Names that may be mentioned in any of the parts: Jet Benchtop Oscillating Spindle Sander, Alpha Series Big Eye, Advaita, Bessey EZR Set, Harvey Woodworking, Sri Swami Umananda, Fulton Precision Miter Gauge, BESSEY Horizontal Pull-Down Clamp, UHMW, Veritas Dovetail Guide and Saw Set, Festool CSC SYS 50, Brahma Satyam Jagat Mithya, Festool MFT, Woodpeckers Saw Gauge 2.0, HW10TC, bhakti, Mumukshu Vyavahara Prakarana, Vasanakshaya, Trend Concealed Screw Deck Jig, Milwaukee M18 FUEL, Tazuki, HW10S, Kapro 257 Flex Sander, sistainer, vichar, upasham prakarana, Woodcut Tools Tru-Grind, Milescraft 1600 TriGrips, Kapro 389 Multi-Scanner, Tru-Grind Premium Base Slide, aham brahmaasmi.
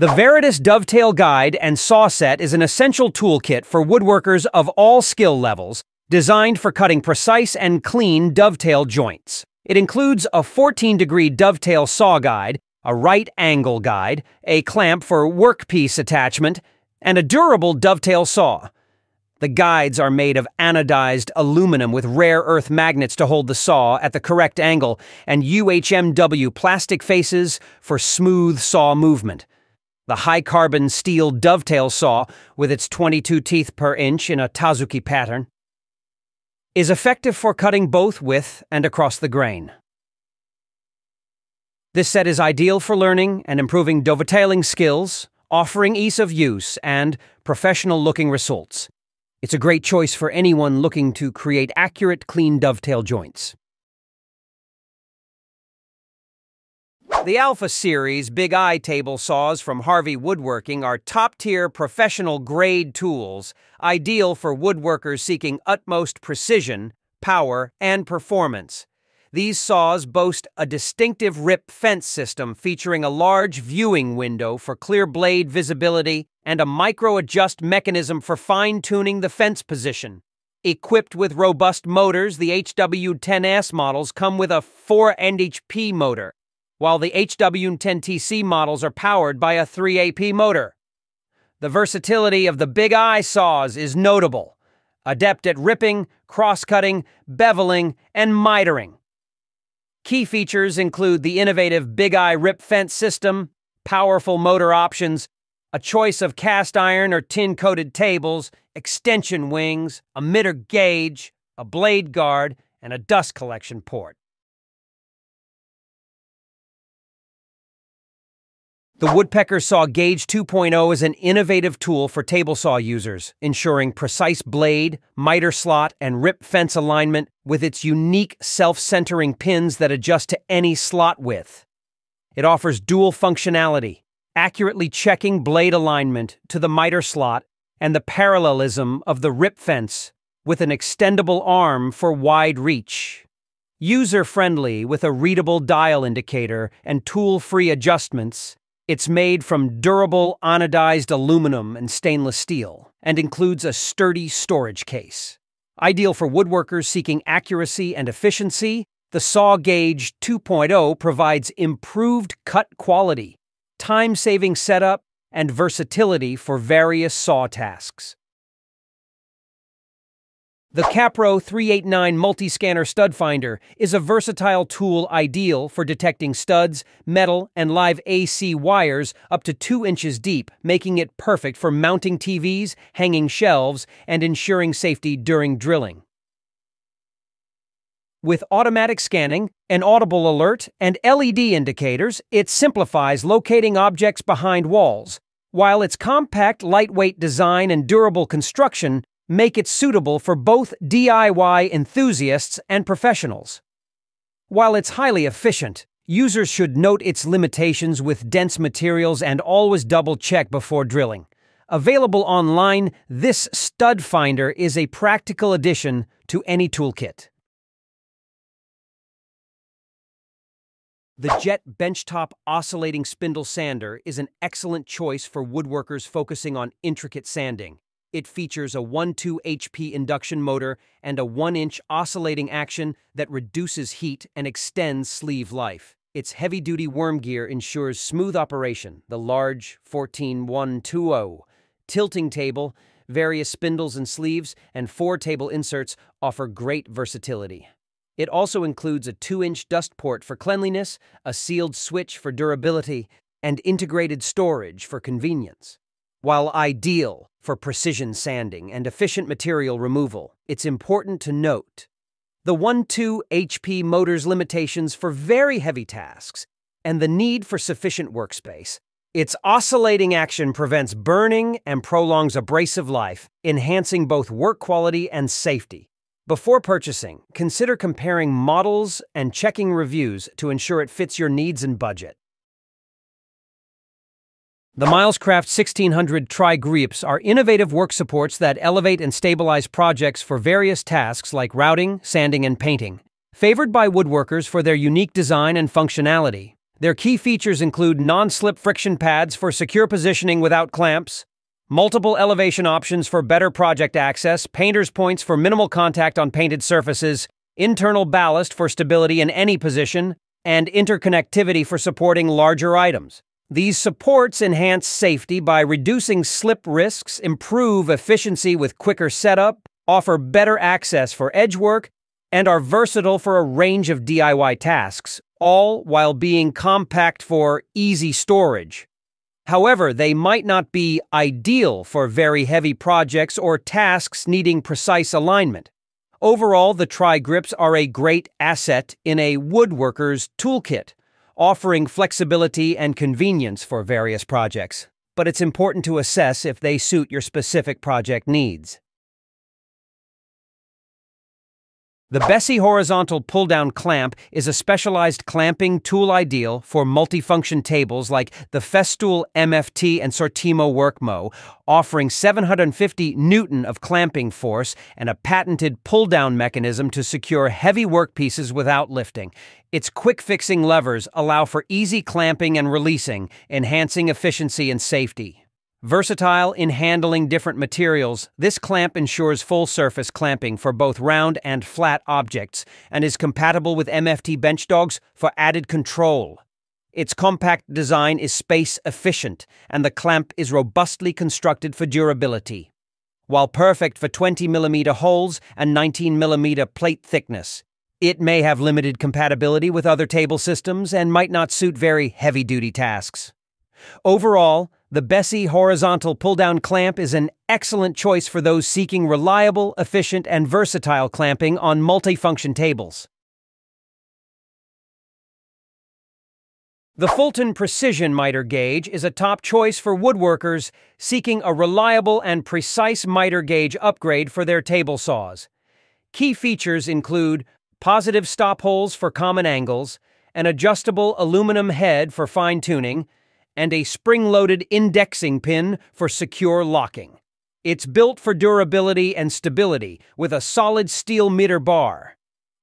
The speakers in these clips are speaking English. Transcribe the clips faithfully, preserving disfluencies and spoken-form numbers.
The Veritas Dovetail Guide and Saw Set is an essential toolkit for woodworkers of all skill levels, designed for cutting precise and clean dovetail joints. It includes a fourteen degree dovetail saw guide, a right angle guide, a clamp for workpiece attachment, and a durable dovetail saw. The guides are made of anodized aluminum with rare earth magnets to hold the saw at the correct angle and U H M W plastic faces for smooth saw movement. The high-carbon steel dovetail saw, with its twenty-two teeth per inch in a Tazuki pattern, is effective for cutting both with and across the grain. This set is ideal for learning and improving dovetailing skills, offering ease of use and professional-looking results. It's a great choice for anyone looking to create accurate, clean dovetail joints. The Alpha Series Big Eye table saws from Harvey Woodworking are top-tier professional-grade tools, ideal for woodworkers seeking utmost precision, power, and performance. These saws boast a distinctive rip fence system featuring a large viewing window for clear blade visibility and a micro-adjust mechanism for fine-tuning the fence position. Equipped with robust motors, the H W ten S models come with a four N H P motor, while the H W ten T C models are powered by a three A P motor. The versatility of the Big Eye saws is notable, adept at ripping, cross-cutting, beveling, and mitering. Key features include the innovative Big Eye rip fence system, powerful motor options, a choice of cast iron or tin-coated tables, extension wings, a miter gauge, a blade guard, and a dust collection port. The Woodpeckers Saw Gauge two point oh is an innovative tool for table saw users, ensuring precise blade, miter slot, and rip fence alignment with its unique self-centering pins that adjust to any slot width. It offers dual functionality, accurately checking blade alignment to the miter slot and the parallelism of the rip fence with an extendable arm for wide reach. User-friendly with a readable dial indicator and tool-free adjustments, it's made from durable anodized aluminum and stainless steel and includes a sturdy storage case. Ideal for woodworkers seeking accuracy and efficiency, the Saw Gauge two point oh provides improved cut quality, time-saving setup, and versatility for various saw tasks. The Kapro three eighty-nine Multi-Scanner Stud Finder is a versatile tool ideal for detecting studs, metal, and live A C wires up to two inches deep, making it perfect for mounting T Vs, hanging shelves, and ensuring safety during drilling. With automatic scanning, an audible alert, and L E D indicators, it simplifies locating objects behind walls, while its compact, lightweight design and durable construction make it suitable for both D I Y enthusiasts and professionals. While it's highly efficient, users should note its limitations with dense materials and always double-check before drilling. Available online, this stud finder is a practical addition to any toolkit. The Jet Benchtop Oscillating Spindle Sander is an excellent choice for woodworkers focusing on intricate sanding. It features a one point two H P induction motor and a one inch oscillating action that reduces heat and extends sleeve life. Its heavy-duty worm gear ensures smooth operation. The large fourteen one twenty tilting table, various spindles and sleeves, and four table inserts offer great versatility. It also includes a two inch dust port for cleanliness, a sealed switch for durability, and integrated storage for convenience. While ideal for precision sanding and efficient material removal, it's important to note the one point two H P motor's limitations for very heavy tasks and the need for sufficient workspace. Its oscillating action prevents burning and prolongs abrasive life, enhancing both work quality and safety. Before purchasing, consider comparing models and checking reviews to ensure it fits your needs and budget. The Milescraft sixteen hundred TriGrips are innovative work supports that elevate and stabilize projects for various tasks like routing, sanding, and painting. Favored by woodworkers for their unique design and functionality, Their key features include non-slip friction pads for secure positioning without clamps, multiple elevation options for better project access, painter's points for minimal contact on painted surfaces, internal ballast for stability in any position, and interconnectivity for supporting larger items. These supports enhance safety by reducing slip risks, improve efficiency with quicker setup, offer better access for edge work, and are versatile for a range of D I Y tasks, all while being compact for easy storage. However, they might not be ideal for very heavy projects or tasks needing precise alignment. Overall, the TriGrips are a great asset in a woodworker's toolkit, offering flexibility and convenience for various projects, but it's important to assess if they suit your specific project needs. The Bessey Horizontal Pull-Down Clamp is a specialized clamping tool ideal for multifunction tables like the Festool M F T and Sortimo Workmo, offering seven hundred fifty newtons of clamping force and a patented pull-down mechanism to secure heavy workpieces without lifting. Its quick-fixing levers allow for easy clamping and releasing, enhancing efficiency and safety. Versatile in handling different materials, this clamp ensures full-surface clamping for both round and flat objects and is compatible with M F T bench dogs for added control. Its compact design is space-efficient, and the clamp is robustly constructed for durability, while perfect for twenty millimeter holes and nineteen millimeter plate thickness. It may have limited compatibility with other table systems and might not suit very heavy-duty tasks. Overall, the Bessey Horizontal Pull-Down Clamp is an excellent choice for those seeking reliable, efficient, and versatile clamping on multifunction tables. The Fulton Precision Miter Gauge is a top choice for woodworkers seeking a reliable and precise miter gauge upgrade for their table saws. Key features include positive stop holes for common angles, an adjustable aluminum head for fine-tuning, and a spring-loaded indexing pin for secure locking. It's built for durability and stability with a solid steel miter bar,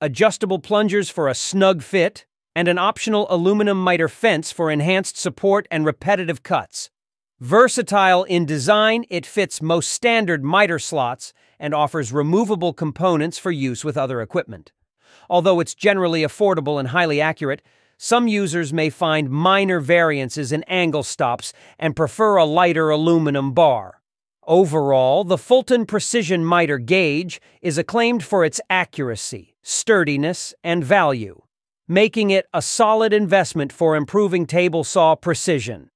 adjustable plungers for a snug fit, and an optional aluminum miter fence for enhanced support and repetitive cuts. Versatile in design, it fits most standard miter slots and offers removable components for use with other equipment. Although it's generally affordable and highly accurate, some users may find minor variances in angle stops and prefer a lighter aluminum bar. Overall, the Fulton Precision Miter Gauge is acclaimed for its accuracy, sturdiness, and value, making it a solid investment for improving table saw precision.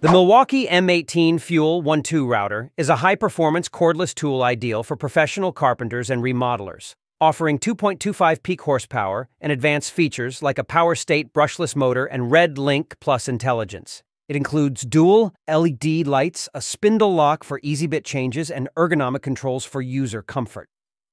The Milwaukee M eighteen FUEL one two router is a high-performance cordless tool ideal for professional carpenters and remodelers, offering two point two five peak horsepower and advanced features like a power state brushless motor and Red Link Plus intelligence. It includes dual L E D lights, a spindle lock for easy bit changes, and ergonomic controls for user comfort.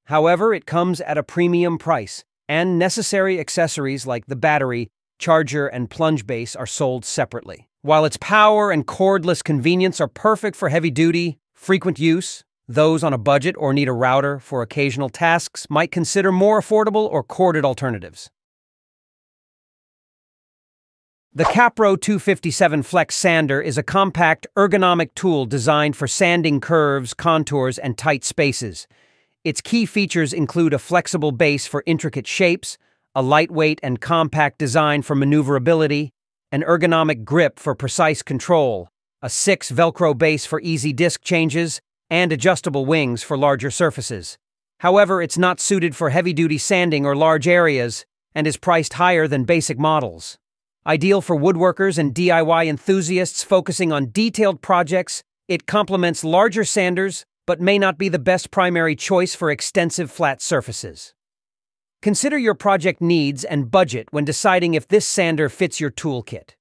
However, it comes at a premium price, and necessary accessories like the battery, charger, and plunge base are sold separately. While its power and cordless convenience are perfect for heavy duty, frequent use, those on a budget or need a router for occasional tasks might consider more affordable or corded alternatives. The Kapro two fifty-seven Flex Sander is a compact, ergonomic tool designed for sanding curves, contours, and tight spaces. Its key features include a flexible base for intricate shapes, a lightweight and compact design for maneuverability, an ergonomic grip for precise control, a six Velcro base for easy disc changes, and adjustable wings for larger surfaces. However, it's not suited for heavy-duty sanding or large areas and is priced higher than basic models. Ideal for woodworkers and D I Y enthusiasts focusing on detailed projects, it complements larger sanders but may not be the best primary choice for extensive flat surfaces. Consider your project needs and budget when deciding if this sander fits your toolkit.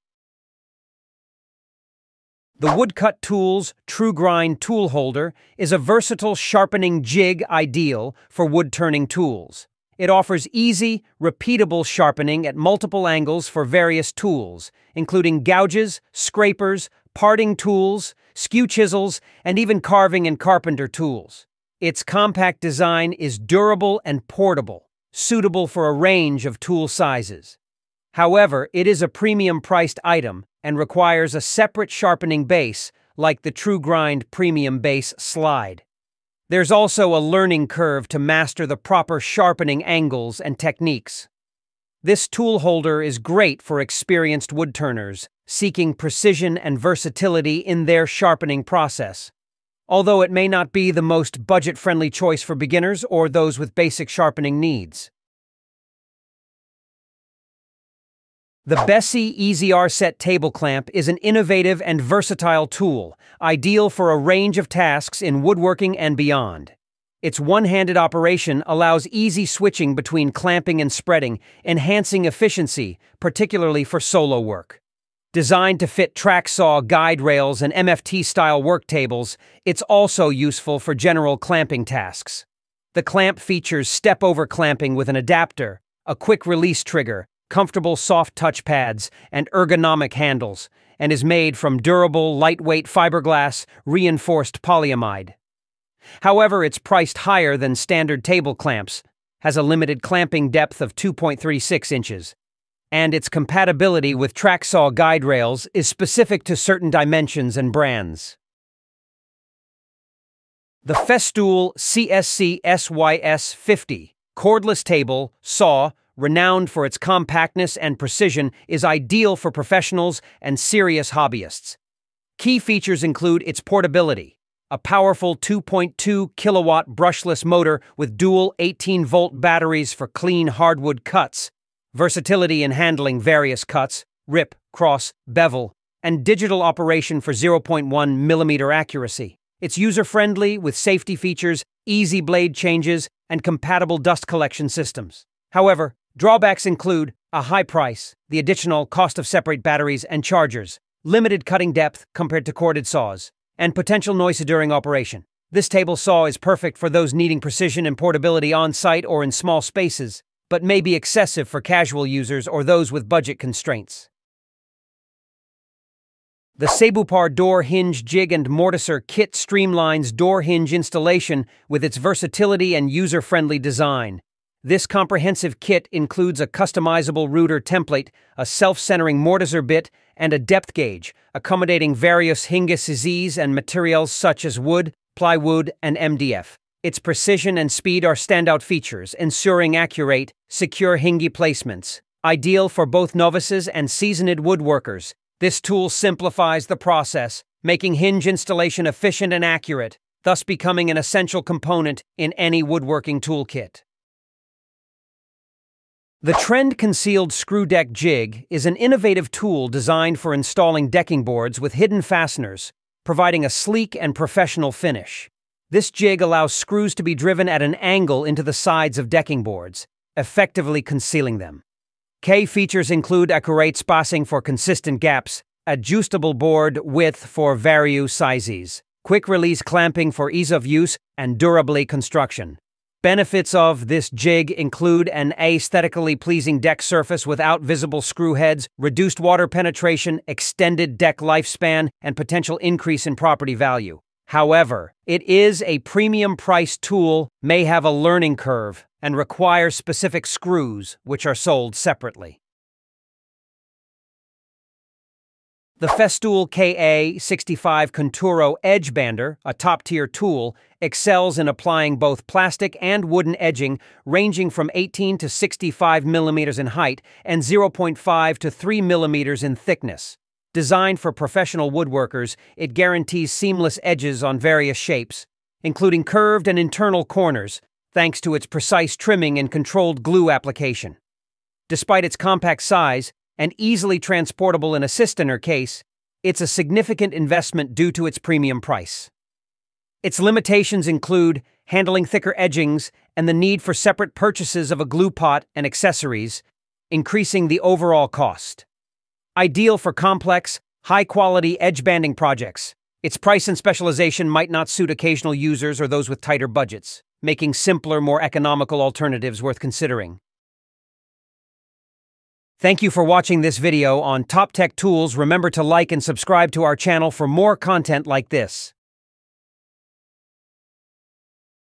The Woodcut Tools Tru-Grind Tool Holder is a versatile sharpening jig ideal for wood-turning tools. It offers easy, repeatable sharpening at multiple angles for various tools, including gouges, scrapers, parting tools, skew chisels, and even carving and carpenter tools. Its compact design is durable and portable, suitable for a range of tool sizes. However, it is a premium-priced item and requires a separate sharpening base like the Tru-Grind Premium Base Slide. There's also a learning curve to master the proper sharpening angles and techniques. This tool holder is great for experienced woodturners seeking precision and versatility in their sharpening process. Although it may not be the most budget-friendly choice for beginners or those with basic sharpening needs. The Bessey E Z R Set Table Clamp is an innovative and versatile tool, ideal for a range of tasks in woodworking and beyond. Its one-handed operation allows easy switching between clamping and spreading, enhancing efficiency, particularly for solo work. Designed to fit track saw guide rails and M F T-style work tables, it's also useful for general clamping tasks. The clamp features step-over clamping with an adapter, a quick-release trigger, comfortable soft touch pads, and ergonomic handles, and is made from durable, lightweight fiberglass reinforced polyamide. However, it's priced higher than standard table clamps, has a limited clamping depth of two point three six inches, and its compatibility with track saw guide rails is specific to certain dimensions and brands. The Festool C S C S Y S fifty cordless table saw, renowned for its compactness and precision, is ideal for professionals and serious hobbyists. Key features include its portability, a powerful two point two kilowatt brushless motor with dual eighteen volt batteries for clean hardwood cuts, versatility in handling various cuts, rip, cross, bevel, and digital operation for zero point one millimeter accuracy. It's user-friendly with safety features, easy blade changes, and compatible dust collection systems. However, drawbacks include a high price, the additional cost of separate batteries and chargers, limited cutting depth compared to corded saws, and potential noise during operation. This table saw is perfect for those needing precision and portability on-site or in small spaces, but may be excessive for casual users or those with budget constraints. The Sebupar Door Hinge Jig and Mortiser Kit streamlines door hinge installation with its versatility and user-friendly design. This comprehensive kit includes a customizable router template, a self-centering mortiser bit, and a depth gauge, accommodating various hinge sizes and materials such as wood, plywood, and M D F. Its precision and speed are standout features, ensuring accurate, secure hinge placements, ideal for both novices and seasoned woodworkers. This tool simplifies the process, making hinge installation efficient and accurate, thus becoming an essential component in any woodworking toolkit. The Trend Concealed Screw Deck Jig is an innovative tool designed for installing decking boards with hidden fasteners, providing a sleek and professional finish. This jig allows screws to be driven at an angle into the sides of decking boards, effectively concealing them. Key features include accurate spacing for consistent gaps, adjustable board width for various sizes, quick-release clamping for ease of use, and durable construction. Benefits of this jig include an aesthetically pleasing deck surface without visible screw heads, reduced water penetration, extended deck lifespan, and potential increase in property value. However, it is a premium-priced tool, may have a learning curve, and requires specific screws, which are sold separately. The Festool K A sixty-five Conturo Edge Bander, a top-tier tool, excels in applying both plastic and wooden edging, ranging from eighteen to sixty-five millimeters in height and zero point five to three millimeters in thickness. Designed for professional woodworkers, it guarantees seamless edges on various shapes, including curved and internal corners, thanks to its precise trimming and controlled glue application. Despite its compact size, and easily transportable in a sistainer case, it's a significant investment due to its premium price. Its limitations include handling thicker edgings and the need for separate purchases of a glue pot and accessories, increasing the overall cost. Ideal for complex, high-quality edge banding projects, its price and specialization might not suit occasional users or those with tighter budgets, making simpler, more economical alternatives worth considering. Thank you for watching this video on Top Tech Tools. Remember to like and subscribe to our channel for more content like this.